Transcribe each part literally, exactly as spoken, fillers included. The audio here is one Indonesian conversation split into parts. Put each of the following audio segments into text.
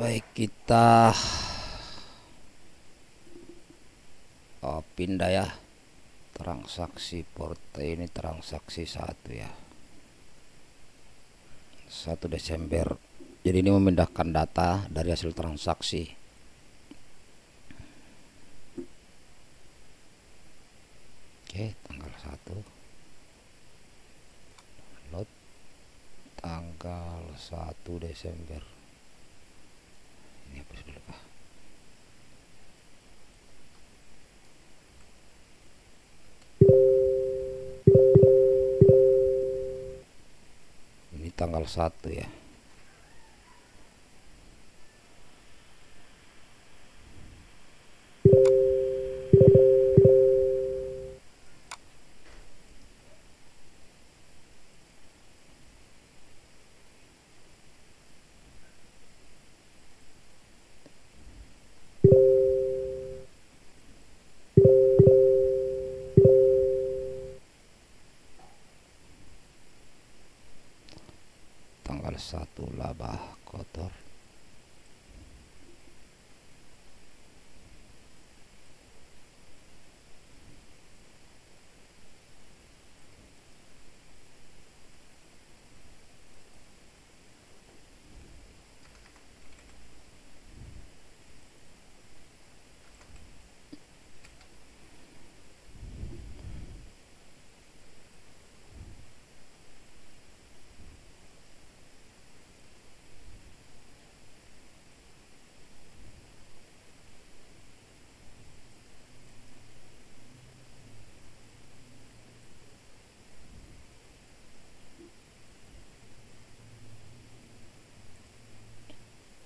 Baik, kita oh, pindah ya. Transaksi porte ini transaksi satu ya, satu Desember. Jadi ini memindahkan data dari hasil transaksi. Oke, tanggal satu download tanggal satu Desember. Ini hapus dulu Pak. Ini tanggal satu ya. Satu labah kotor.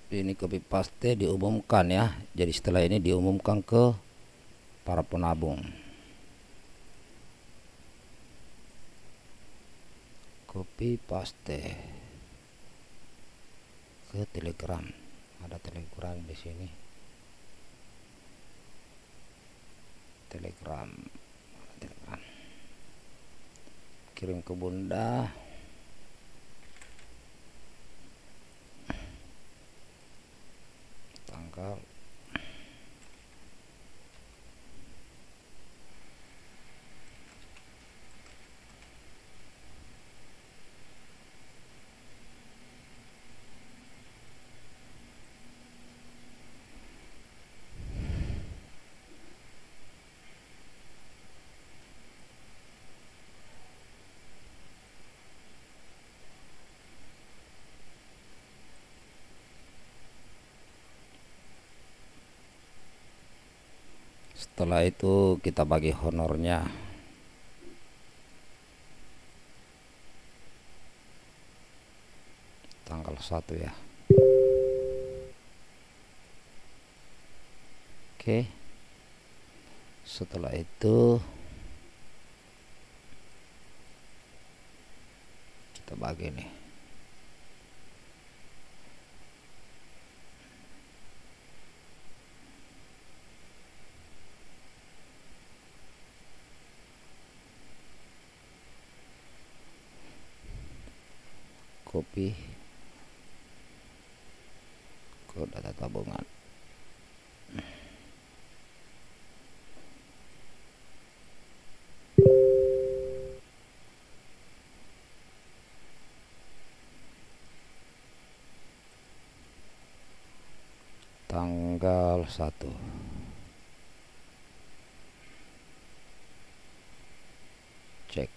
Ini copy paste diumumkan ya. Jadi setelah ini diumumkan ke para penabung. Copy paste ke Telegram. Ada Telegram di sini. Telegram. Telegram. Kirim ke Bunda. Tanggal setelah itu kita bagi honornya. Tanggal satu ya. Oke. Setelah itu kita bagi nih. Copy ke data tabungan. Tanggal satu. Cek.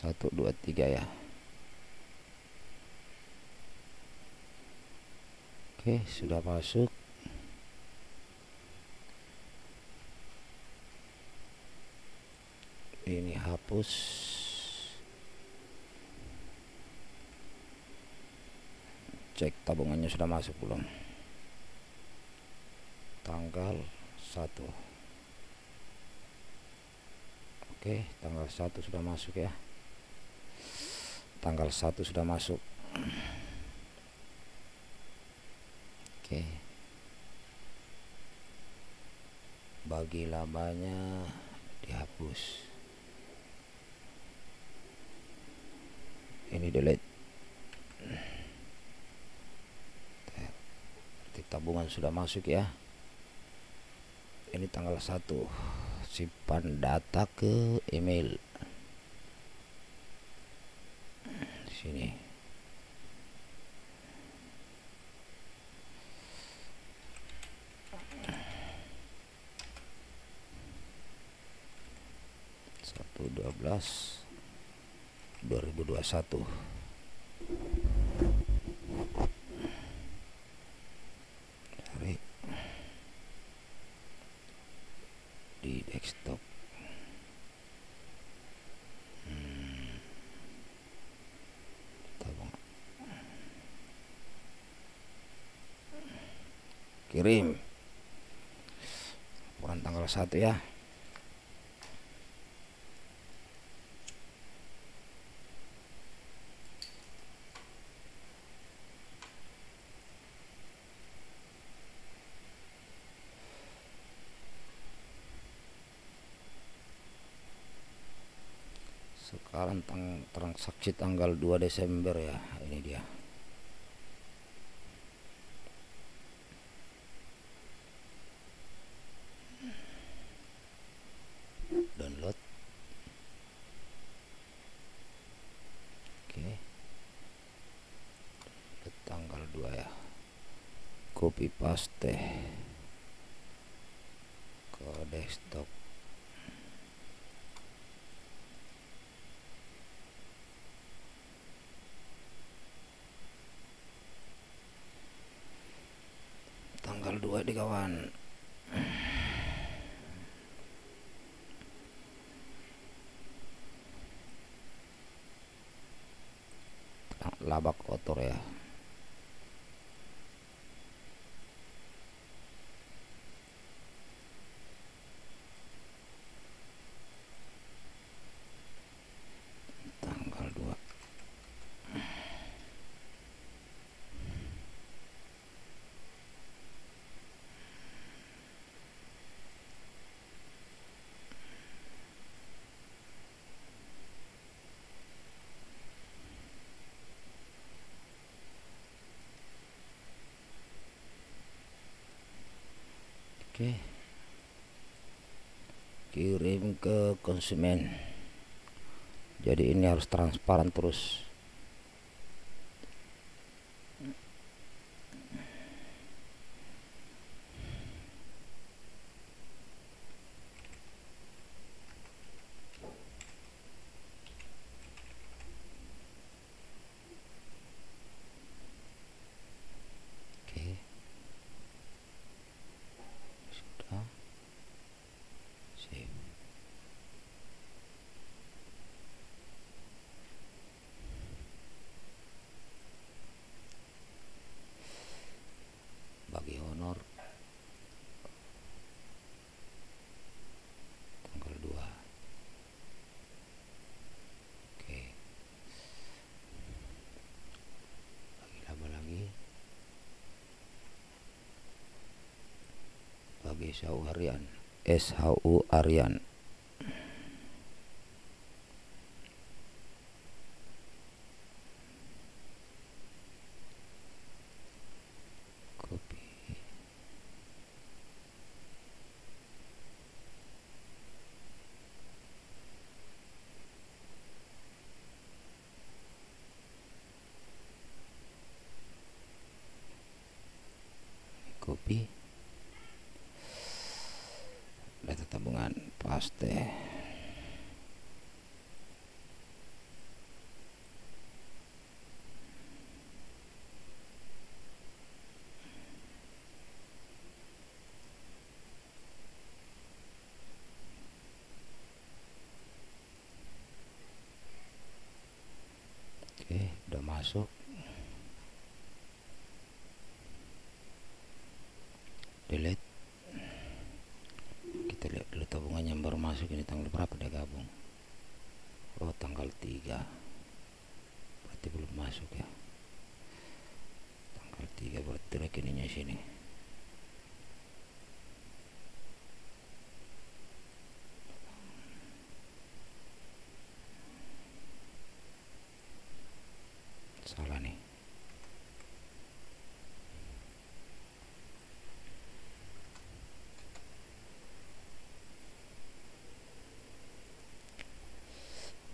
Satu, dua, tiga ya. Oke, sudah masuk. Ini hapus. Cek tabungannya sudah masuk belum. Tanggal satu. Oke, tanggal satu sudah masuk ya. Tanggal satu sudah masuk. Oke. Bagi labanya dihapus. ini delete. Berarti tabungan sudah masuk ya. Ini tanggal satu, simpan data ke email sini. satu dua belas dua ribu dua puluh satu. Cari di desktop. Hmm. Kirim. Bukan tanggal satu ya. Sekarang tang transaksi tanggal dua Desember ya, ini dia. Download. Oke. Download tanggal dua ya. Copy paste ke desktop. Dua di kawan, labak kotor ya. Oke. Kirim ke konsumen. Jadi ini harus transparan terus. S H U harian, S H U harian. Copy. Copy. Data tabungan paste. Oke, udah masuk. Delete. Kita lihat dulu tabungannya yang baru masuk ini tanggal berapa dia gabung. Oh, tanggal tiga. Berarti belum masuk ya. Tanggal tiga berarti rekeningnya sini. salah nih.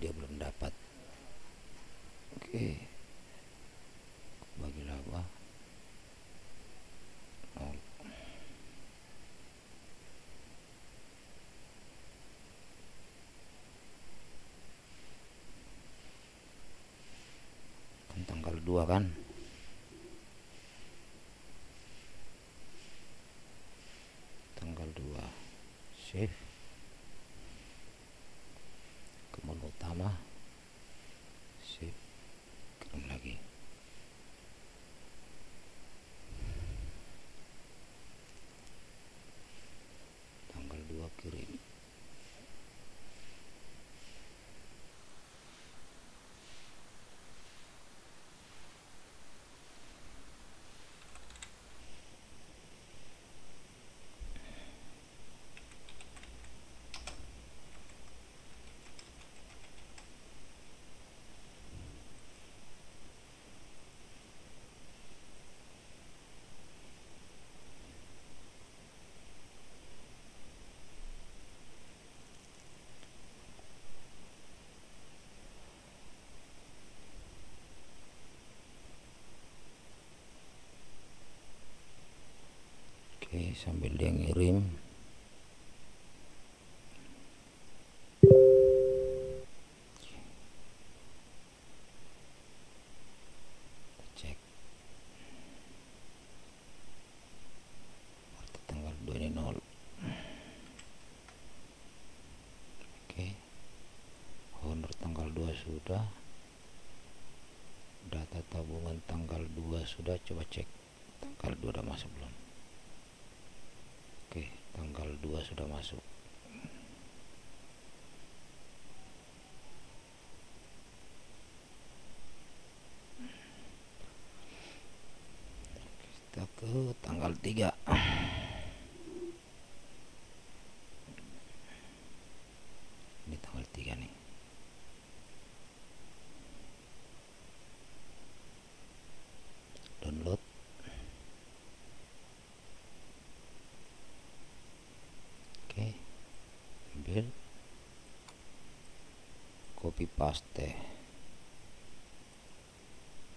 Dia belum dapat. Oke. Bagi laba. Nol. Kan tanggal dua kan? Tanggal dua. Save. Menu utama, sip, kirim lagi. Tanggal dua kirim. Sambil dia ngirim, cek waktu tanggal dua ini nol. Oke, honor tanggal dua sudah, data tabungan tanggal dua sudah. Coba cek tanggal dua udah masuk belum. Oke, tanggal dua sudah masuk. Kita ke tanggal tiga. Ini tanggal tiga nih. Download. Copy paste,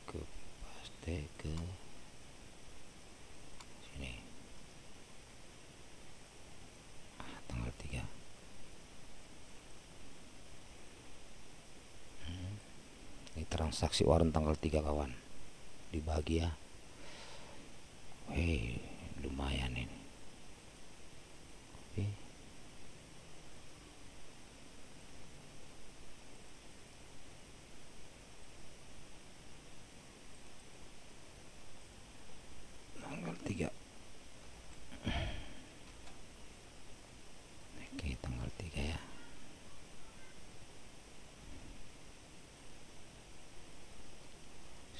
copy paste ke sini. Ah, tanggal tiga. Hmm. Ini transaksi warung tanggal tiga kawan, dibagi ya. Hei, lumayan ini. Copy.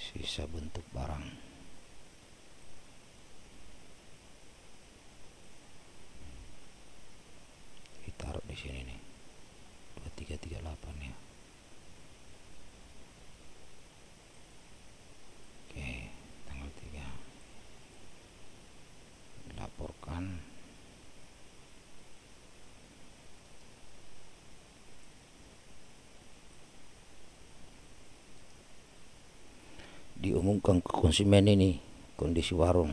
Sisa bentuk barang. Kita taruh di sini nih. dua tiga tiga delapan ya. Oke, tanggal tiga. Laporkan. Diumumkan ke konsumen ini kondisi warung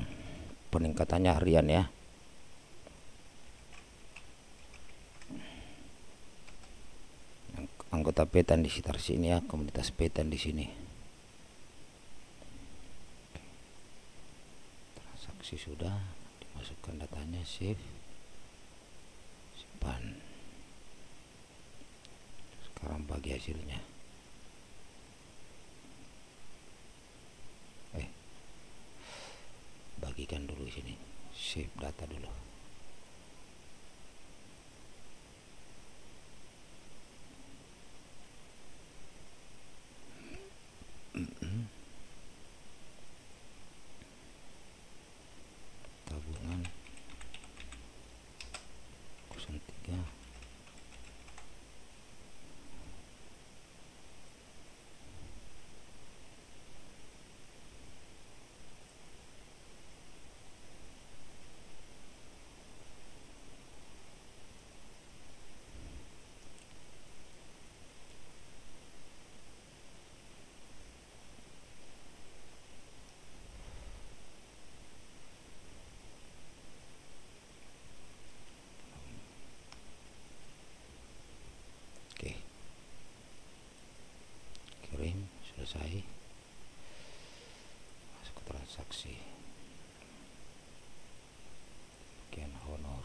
peningkatannya harian ya. Anggota Petan di sekitar sini ya, komunitas Petan di sini. Transaksi sudah, dimasukkan datanya, save, simpan. Sekarang bagi hasilnya. Bagikan dulu sini, save data dulu. Tabungan nol tiga. selesai. Masuk ke transaksi. Bagian honor.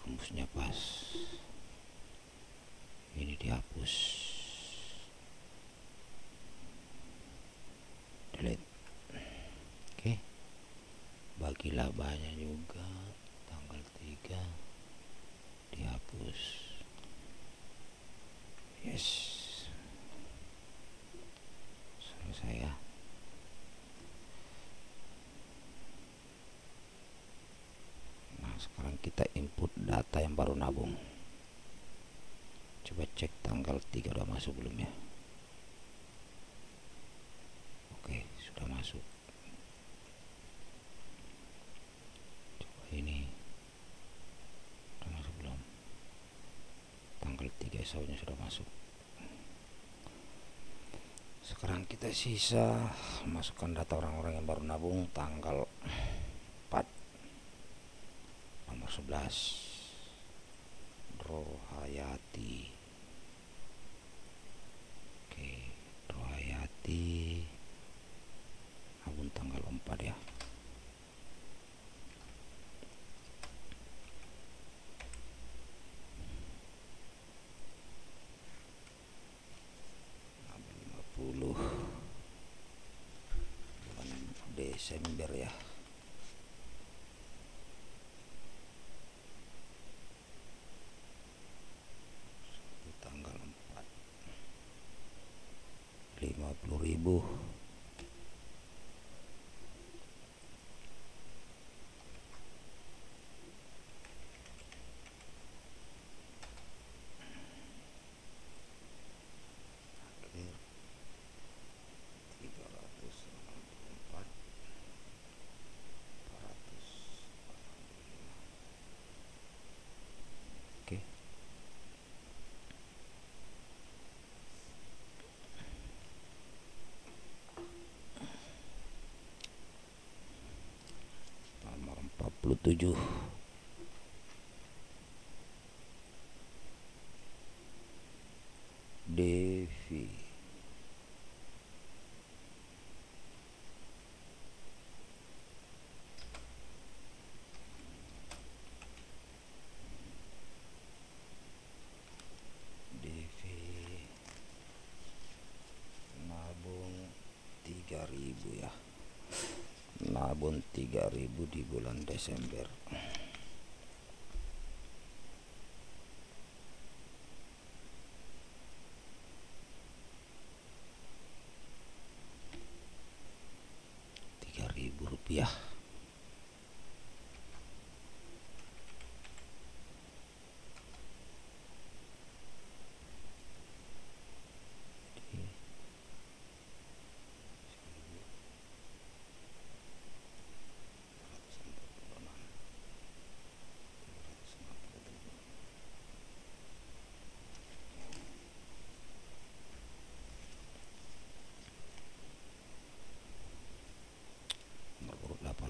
Rumusnya pas, ini dihapus, delete. Oke, bagi labanya juga tanggal tiga dihapus. Yes, selesai ya. Sekarang kita input data yang baru nabung. Coba cek tanggal tiga udah masuk belum ya. Oke, sudah masuk. Coba ini sudah masuk belum? Tanggal tiga esaunya sudah masuk. Sekarang kita sisa masukkan data orang-orang yang baru nabung tanggal sebelas Rohayati. Oke, Rohayati nabung tanggal empat ya. Nabung lima puluh Desember ya. lima puluh ribu tujuh Devi Devi nabung tiga ribu ya. Nabung tiga ribu di bulan Desember. tiga ribu rupiah. delapan puluh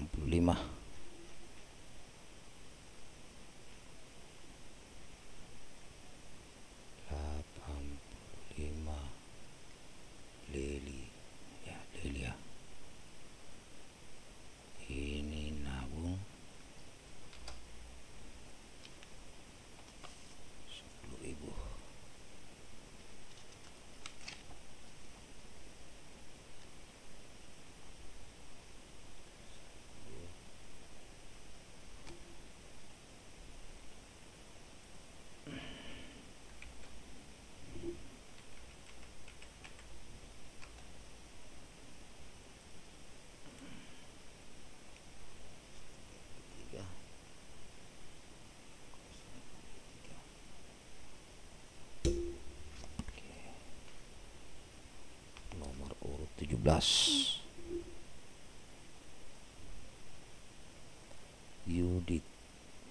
Yudit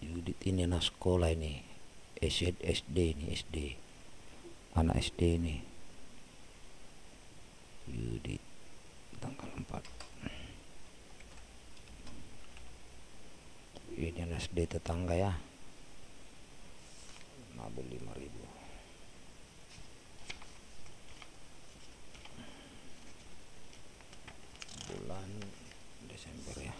Yudit ini anak sekolah ini, S D ini S D, anak S D ini Yudit tanggal empat. Ini anak S D tetangga ya, nabel lima ribu. Desember ya. Nah,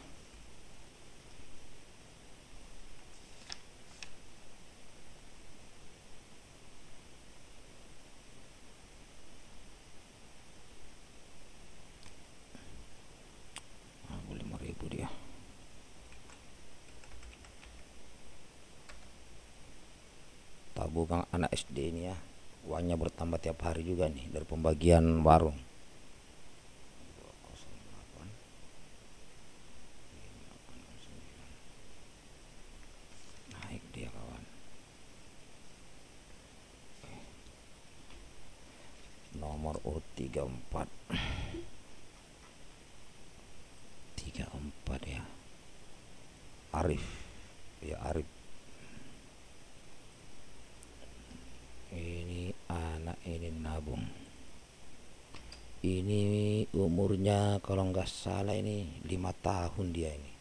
boleh lima ribu dia. Tabungan anak S D ini ya. Uangnya bertambah tiap hari juga nih dari pembagian warung. Nomor urut tiga puluh empat tiga puluh empat ya, Arif ya, Arif ini anak ini nabung, ini umurnya kalau nggak salah ini lima tahun dia, ini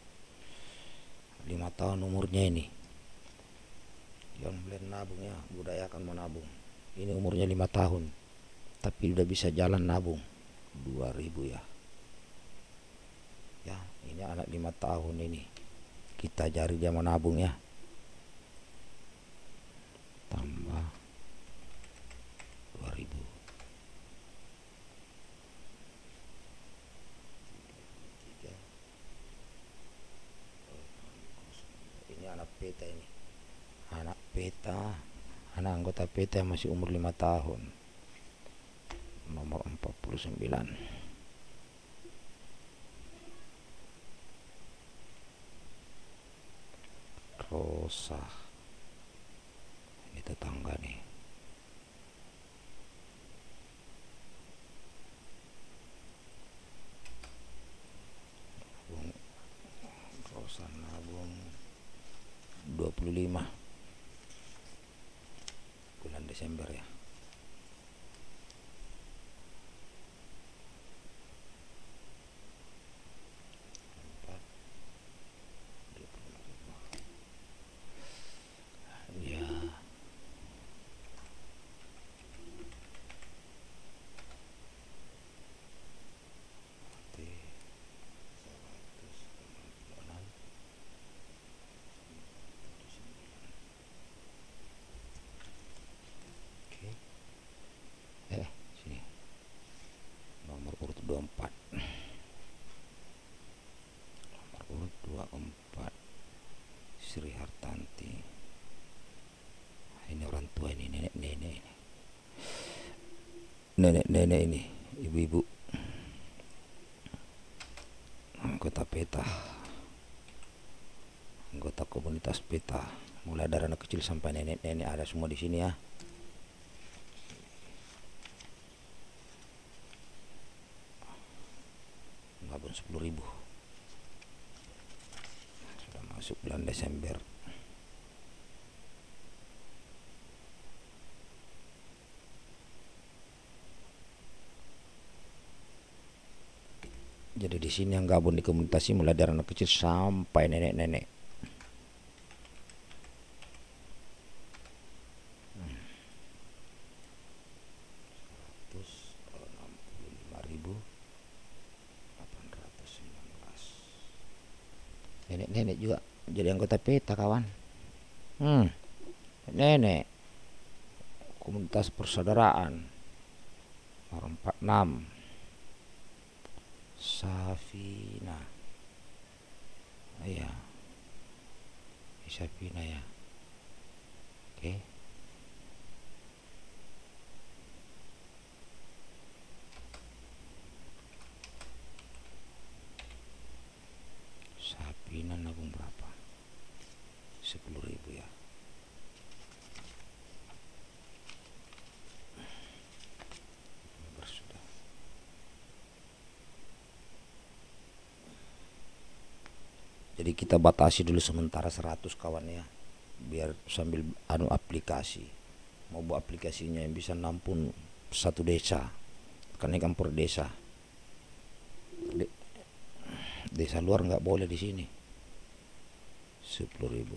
lima tahun umurnya ini yang beli nabung ya, budayakan menabung. Ini umurnya lima tahun tapi udah bisa jalan nabung dua ribu ya. Ya, ini anak lima tahun ini. Kita jari dia menabung ya. Tambah dua ribu. Ini anak Peta ini. Anak Peta, anak anggota Peta yang masih umur lima tahun. Nomor empat puluh sembilan. Rosa. Ini tetangga nih. Nabung. Rosa nabung dua puluh lima. Bulan Desember ya. Sri Hartanti, ini orang tua ini, nenek-nenek ini, nenek-nenek ini, ibu-ibu, anggota Peta, anggota komunitas Peta, mulai dari anak kecil sampai nenek-nenek ada semua di sini ya. Nabung sepuluh ribu. Masuk bulan Desember. Jadi di sini yang gabung di komunitas mulai dari anak kecil sampai nenek-nenek. seratus enam puluh lima ribu delapan ratus sembilan belas. Nenek-nenek juga jadi anggota Peta kawan. hmm. Nenek komunitas persaudaraan orang empat puluh enam. Safina, iya Safina ya. Oke, Safina nabung berapa? Sepuluh ribu ya. Bersudah. Jadi kita batasi dulu sementara seratus kawan ya, biar sambil anu aplikasi. Mau buat aplikasinya yang bisa nampun satu desa, karena ini campur desa. De desa luar nggak boleh di sini. sepuluh ribu.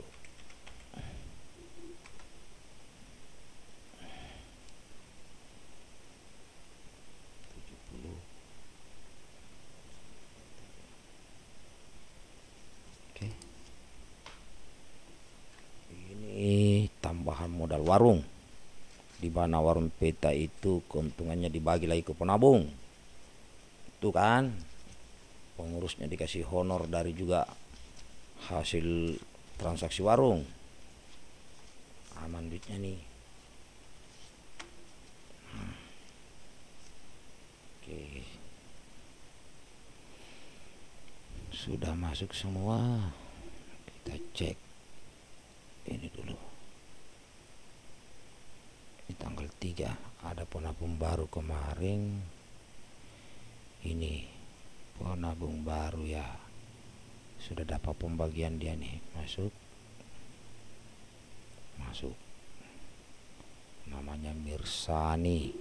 Modal warung, di mana warung Peta itu keuntungannya dibagi lagi ke penabung, itu kan pengurusnya dikasih honor dari juga hasil transaksi warung. Aman duitnya nih. hmm. Oke, sudah masuk semua, kita cek ini dulu. Tanggal tiga ada penabung baru kemarin, ini penabung baru ya, sudah dapat pembagian dia nih. Masuk masuk namanya Mirsani,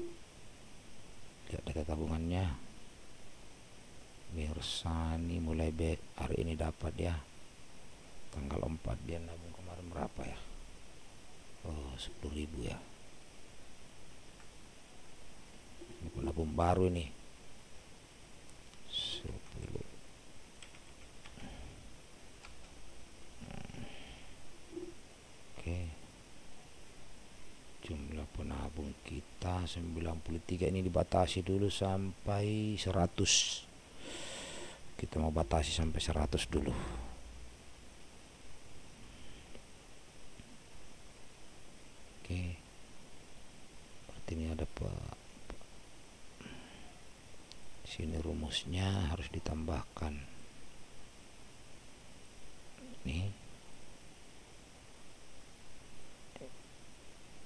lihat data tabungannya. Mirsani mulai bet hari ini dapat ya, tanggal empat dia nabung kemarin berapa ya? Oh, sepuluh ribu ya. Penabung baru ini sepuluh. Oke, jumlah penabung kita sembilan puluh tiga, ini dibatasi dulu sampai seratus. Kita mau batasi sampai seratus dulu. Oke, berarti ini ada Pak, sini rumusnya harus ditambahkan nih,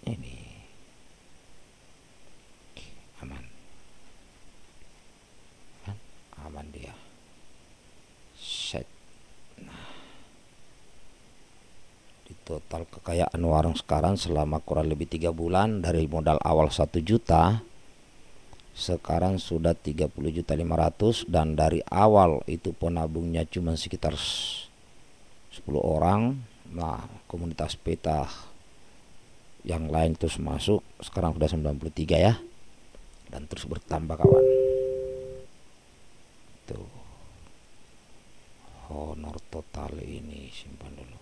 ini aman kan, aman dia set. Nah, di total kekayaan warung sekarang selama kurang lebih tiga bulan, dari modal awal satu juta sekarang sudah tiga puluh juta lima ratus, dan dari awal itu penabungnya cuma sekitar sepuluh orang. Nah, komunitas Peta yang lain terus masuk, sekarang sudah sembilan puluh tiga ya, dan terus bertambah kawan. Tuh, honor total ini simpan dulu.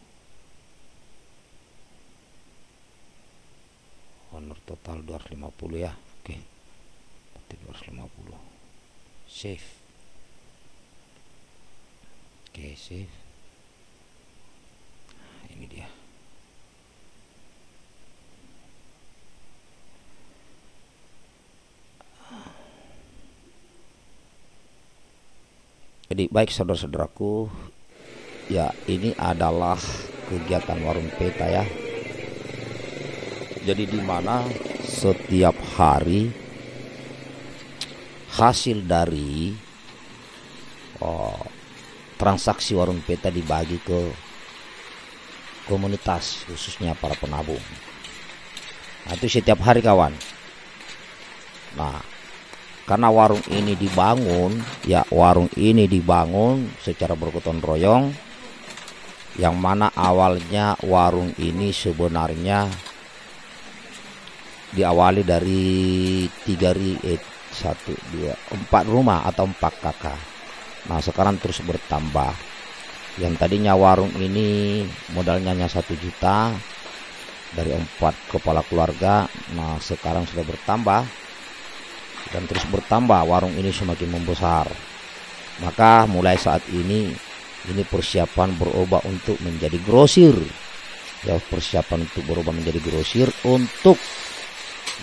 Honor total dua ratus lima puluh ya. Oke, dua ratus lima puluh. Save. Oke, save. Nah, ini dia. Jadi baik saudara-saudaraku, ya ini adalah kegiatan warung Peta ya. Jadi di mana setiap hari hasil dari oh, transaksi warung Peta dibagi ke komunitas, khususnya para penabung. Nah, itu setiap hari kawan. Nah, karena warung ini dibangun ya, warung ini dibangun secara bergotong royong, yang mana awalnya warung ini sebenarnya diawali dari tiga ribu satu dua empat rumah atau empat kakak. Nah, sekarang terus bertambah. Yang tadinya warung ini modalnya hanya satu juta dari empat kepala keluarga. Nah, sekarang sudah bertambah dan terus bertambah, warung ini semakin membesar. Maka mulai saat ini ini persiapan berubah untuk menjadi grosir ya, persiapan untuk berubah menjadi grosir untuk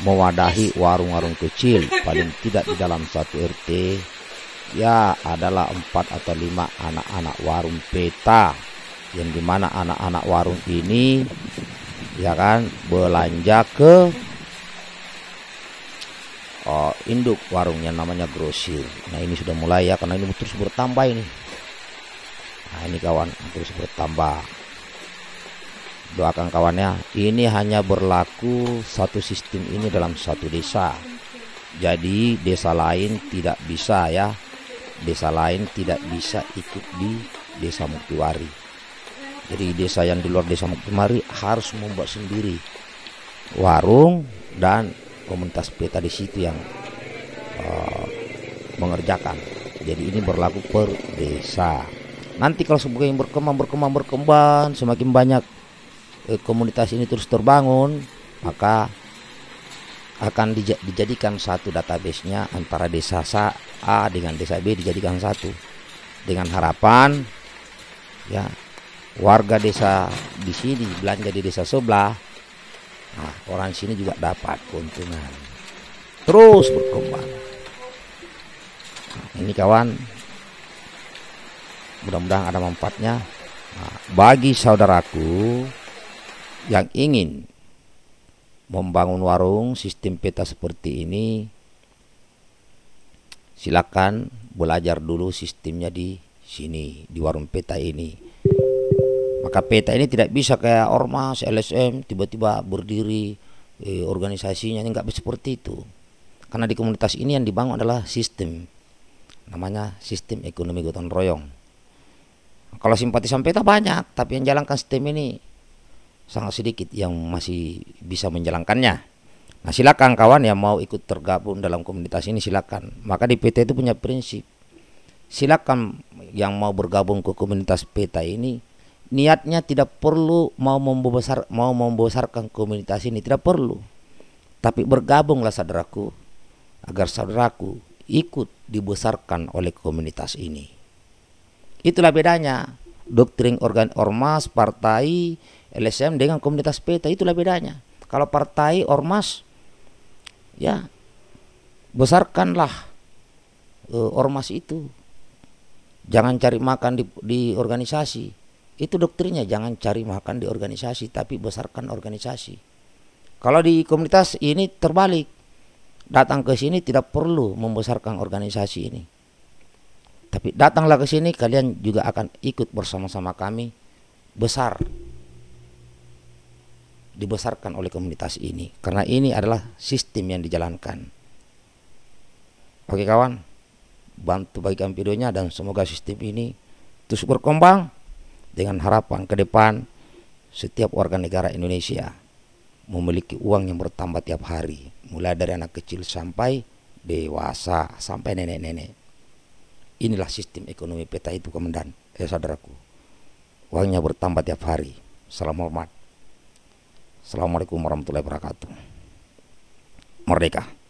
mewadahi warung-warung kecil, paling tidak di dalam satu R T ya adalah empat atau lima anak-anak warung Peta, yang dimana anak-anak warung ini ya kan belanja ke oh, induk warung yang namanya grosir. Nah, ini sudah mulai ya, karena ini terus bertambah ini. Nah ini kawan, terus bertambah. Doakan kawannya. Ini hanya berlaku satu sistem ini dalam satu desa. Jadi desa lain tidak bisa ya. Desa lain tidak bisa ikut di desa Muktuari. Jadi desa yang di luar desa Muktuari harus membuat sendiri warung dan komunitas Peta di situ yang uh, mengerjakan. Jadi ini berlaku per desa. Nanti kalau semakin berkembang, berkembang, berkembang, semakin banyak eh, komunitas ini terus terbangun, maka akan dij dijadikan satu database-nya antara desa A dengan desa B, dijadikan satu. Dengan harapan ya warga desa di sini belanja di desa sebelah, nah, orang sini juga dapat keuntungan. Terus berkembang. Nah, ini kawan, mudah-mudahan ada manfaatnya. Nah, bagi saudaraku yang ingin membangun warung sistem peta seperti ini, silakan belajar dulu sistemnya di sini, di warung peta ini. Maka peta ini tidak bisa kayak ormas, L S M tiba-tiba berdiri eh, organisasinya, nggak bisa seperti itu. Karena di komunitas ini yang dibangun adalah sistem, namanya sistem ekonomi gotong royong. Kalau simpatisan Peta banyak, tapi yang jalankan sistem ini sangat sedikit yang masih bisa menjalankannya. Nah silakan kawan yang mau ikut tergabung dalam komunitas ini, silakan. Maka di Peta itu punya prinsip, silakan yang mau bergabung ke komunitas Peta ini, niatnya tidak perlu mau membesar, mau membesarkan komunitas ini, tidak perlu. Tapi bergabunglah saudaraku, agar saudaraku ikut dibesarkan oleh komunitas ini. Itulah bedanya doktrin organ ormas, partai, L S M dengan komunitas Peta, itulah bedanya. Kalau partai, ormas, ya besarkanlah e, ormas itu. Jangan cari makan di, di organisasi. Itu doktrinnya, jangan cari makan di organisasi, tapi besarkan organisasi. Kalau di komunitas ini terbalik, datang ke sini tidak perlu membesarkan organisasi ini. Tapi datanglah ke sini, kalian juga akan ikut bersama-sama kami besar, dibesarkan oleh komunitas ini. Karena ini adalah sistem yang dijalankan. Oke kawan, bantu bagikan videonya dan semoga sistem ini terus berkembang dengan harapan ke depan setiap warga negara Indonesia memiliki uang yang bertambah tiap hari, mulai dari anak kecil sampai dewasa, sampai nenek-nenek. Inilah sistem ekonomi Peta itu, komandan, eh saudaraku. Uangnya bertambah tiap hari. Salam hormat. Assalamualaikum warahmatullahi wabarakatuh. Merdeka.